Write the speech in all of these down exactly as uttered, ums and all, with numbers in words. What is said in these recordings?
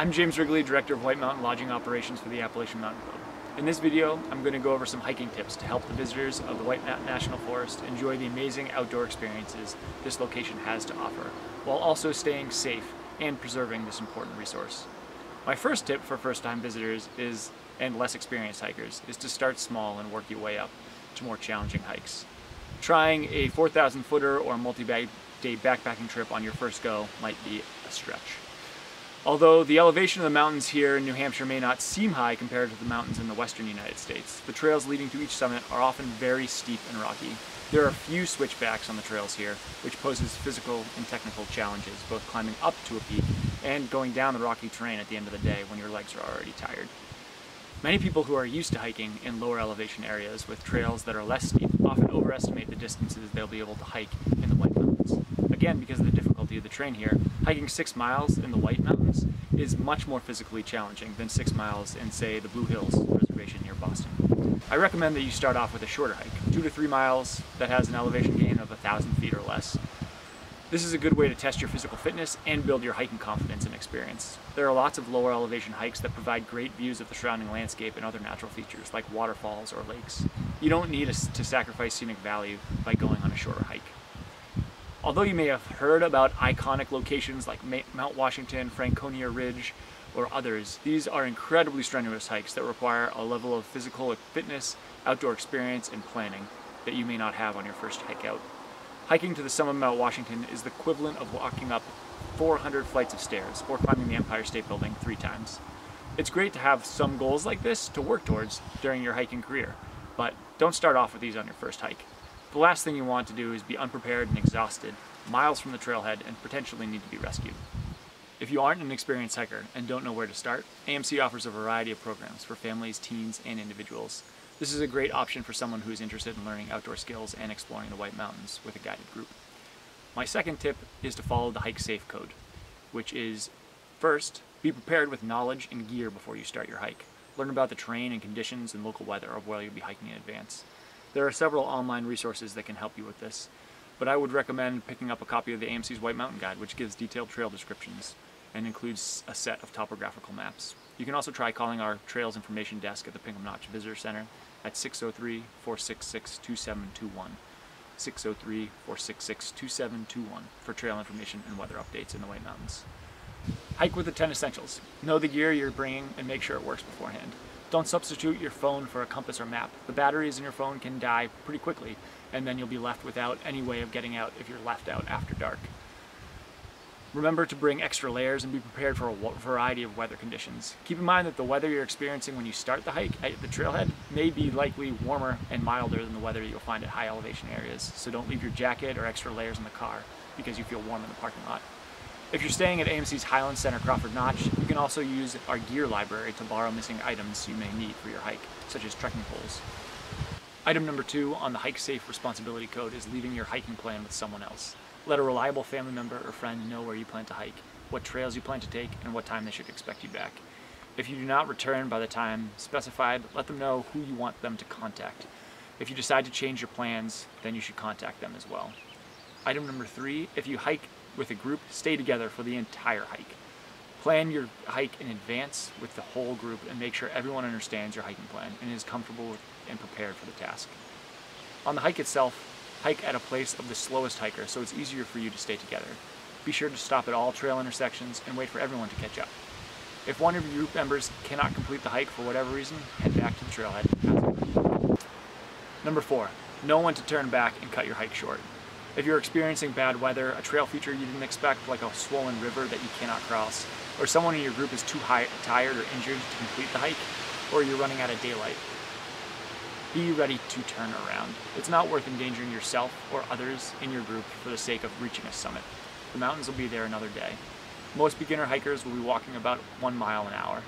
I'm James Wrigley, Director of White Mountain Lodging Operations for the Appalachian Mountain Club. In this video, I'm going to go over some hiking tips to help the visitors of the White Mountain National Forest enjoy the amazing outdoor experiences this location has to offer, while also staying safe and preserving this important resource. My first tip for first-time visitors is, and less experienced hikers, is to start small and work your way up to more challenging hikes. Trying a four thousand footer or multi-day backpacking trip on your first go might be a stretch. Although the elevation of the mountains here in New Hampshire may not seem high compared to the mountains in the western United States, the trails leading to each summit are often very steep and rocky. There are few switchbacks on the trails here, which poses physical and technical challenges, both climbing up to a peak and going down the rocky terrain at the end of the day when your legs are already tired. Many people who are used to hiking in lower elevation areas with trails that are less steep often overestimate the distances they'll be able to hike in the White Mountains. Again, because of the difficulty of the terrain here, hiking six miles in the White Mountains is much more physically challenging than six miles in, say, the Blue Hills Reservation near Boston. I recommend that you start off with a shorter hike, two to three miles that has an elevation gain of a thousand feet or less. This is a good way to test your physical fitness and build your hiking confidence and experience. There are lots of lower elevation hikes that provide great views of the surrounding landscape and other natural features like waterfalls or lakes. You don't need to sacrifice scenic value by going on a shorter hike. Although you may have heard about iconic locations like Mount Washington, Franconia Ridge, or others, these are incredibly strenuous hikes that require a level of physical fitness, outdoor experience, and planning that you may not have on your first hike out. Hiking to the summit of Mount Washington is the equivalent of walking up four hundred flights of stairs or climbing the Empire State Building three times. It's great to have some goals like this to work towards during your hiking career, but don't start off with these on your first hike. The last thing you want to do is be unprepared and exhausted, miles from the trailhead, and potentially need to be rescued. If you aren't an experienced hiker and don't know where to start, A M C offers a variety of programs for families, teens, and individuals. This is a great option for someone who is interested in learning outdoor skills and exploring the White Mountains with a guided group. My second tip is to follow the Hike Safe Code, which is, first, be prepared with knowledge and gear before you start your hike. Learn about the terrain and conditions and local weather of where you'll be hiking in advance. There are several online resources that can help you with this, but I would recommend picking up a copy of the A M C's White Mountain Guide, which gives detailed trail descriptions and includes a set of topographical maps. You can also try calling our Trails Information Desk at the Pinkham Notch Visitor Center at six oh three, four six six, two seven two one, six oh three, four six six, two seven two one for trail information and weather updates in the White Mountains. Hike with the Ten Essentials. Know the gear you're bringing and make sure it works beforehand. Don't substitute your phone for a compass or map. The batteries in your phone can die pretty quickly, and then you'll be left without any way of getting out if you're left out after dark. Remember to bring extra layers and be prepared for a variety of weather conditions. Keep in mind that the weather you're experiencing when you start the hike at the trailhead may be likely warmer and milder than the weather that you'll find at high elevation areas, so don't leave your jacket or extra layers in the car because you feel warm in the parking lot. If you're staying at A M C's Highland Center Crawford Notch, you can also use our gear library to borrow missing items you may need for your hike, such as trekking poles. Item number two on the Hike Safe Responsibility Code is leaving your hiking plan with someone else. Let a reliable family member or friend know where you plan to hike, what trails you plan to take, and what time they should expect you back. If you do not return by the time specified, let them know who you want them to contact. If you decide to change your plans, then you should contact them as well. Item number three, if you hike with a group, stay together for the entire hike. Plan your hike in advance with the whole group and make sure everyone understands your hiking plan and is comfortable and prepared for the task. On the hike itself, hike at a place of the slowest hiker so it's easier for you to stay together. Be sure to stop at all trail intersections and wait for everyone to catch up. If one of your group members cannot complete the hike for whatever reason, head back to the trailhead. Number four, know when to turn back and cut your hike short. If you're experiencing bad weather, a trail feature you didn't expect, like a swollen river that you cannot cross, or someone in your group is too high, tired or injured to complete the hike, or you're running out of daylight, be ready to turn around. It's not worth endangering yourself or others in your group for the sake of reaching a summit. The mountains will be there another day. Most beginner hikers will be walking about one mile an hour.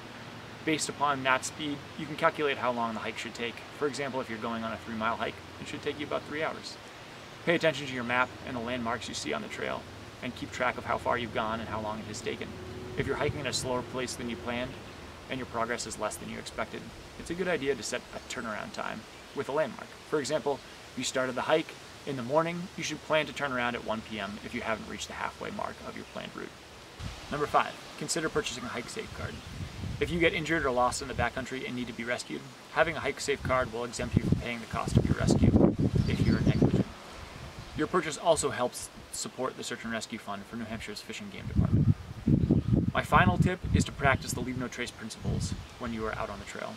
Based upon that speed, you can calculate how long the hike should take. For example, if you're going on a three mile hike, it should take you about three hours. Pay attention to your map and the landmarks you see on the trail, and keep track of how far you've gone and how long it has taken. If you're hiking at a slower place than you planned, and your progress is less than you expected, it's a good idea to set a turnaround time with a landmark. For example, if you started the hike in the morning, you should plan to turn around at one p m if you haven't reached the halfway mark of your planned route. Number five, consider purchasing a Hike Safe card. If you get injured or lost in the backcountry and need to be rescued, having a Hike Safe card will exempt you from paying the cost of your rescue if you are negligent. Your purchase also helps support the Search and Rescue Fund for New Hampshire's Fish and Game Department. My final tip is to practice the Leave No Trace principles when you are out on the trail.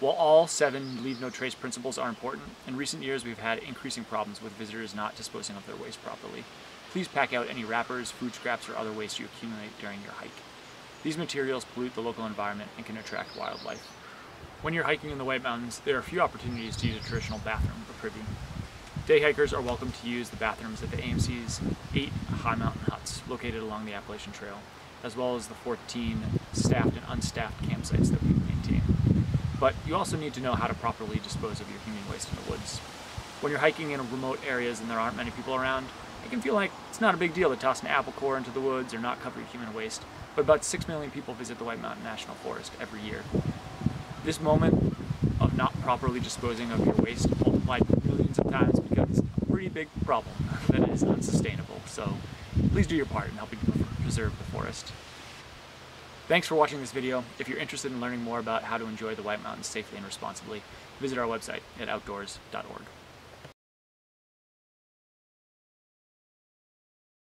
While all seven Leave No Trace principles are important, in recent years we've had increasing problems with visitors not disposing of their waste properly. Please pack out any wrappers, food scraps, or other waste you accumulate during your hike. These materials pollute the local environment and can attract wildlife. When you're hiking in the White Mountains, there are few opportunities to use a traditional bathroom or privy. Day hikers are welcome to use the bathrooms at the A M C's eight high mountain huts located along the Appalachian Trail, as well as the fourteen staffed and unstaffed campsites that we maintain. But you also need to know how to properly dispose of your human waste in the woods. When you're hiking in remote areas and there aren't many people around, it can feel like it's not a big deal to toss an apple core into the woods or not cover your human waste, but about six million people visit the White Mountain National Forest every year. This moment of not properly disposing of your waste multiplied millions of times becomes a pretty big problem that is unsustainable, so please do your part in helping preserve the forest. Thanks for watching this video. If you're interested in learning more about how to enjoy the White Mountains safely and responsibly, visit our website at outdoors dot org.